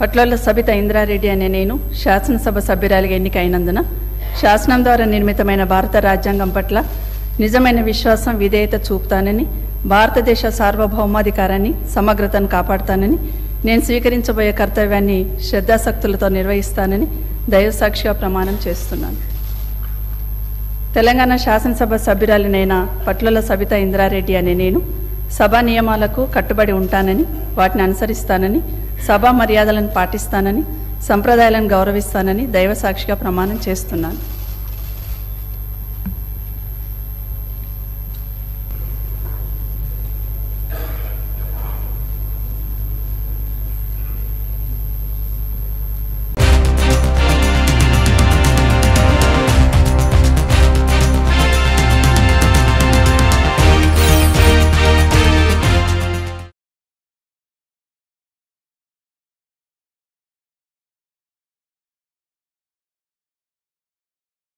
పట్లల సబిత ఇంద్రా రెడ్డి అనే నేను శాసనసభ సభ్యురాలిగా ఎన్నికైనందున శాసనం ద్వారా నిర్మితమైన భారత రాజ్యాంగం పట్ల నిజమైన విశ్వాసం విధేయత చూపుతానని భారతదేశ సార్వభౌమాధికారాన్ని సమగ్రతను కాపాడతానని నేను స్వీకరించబోయే కర్తవ్యాన్ని శ్రద్ధాశక్తులతో నిర్వహిస్తానని దైవసాక్షిగా ప్రమాణం చేస్తున్నాను. తెలంగాణ శాసనసభ సభ్యురాలినైన పట్లల సబిత ఇంద్రా రెడ్డి అనే నేను సభా నియమాలకు కట్టుబడి ఉంటానని వాటిని అనుసరిస్తానని సభా మర్యాదలను పాటిస్తానని సంప్రదాయాలను గౌరవిస్తానని దైవసాక్షిగా ప్రమాణం చేస్తున్నాను.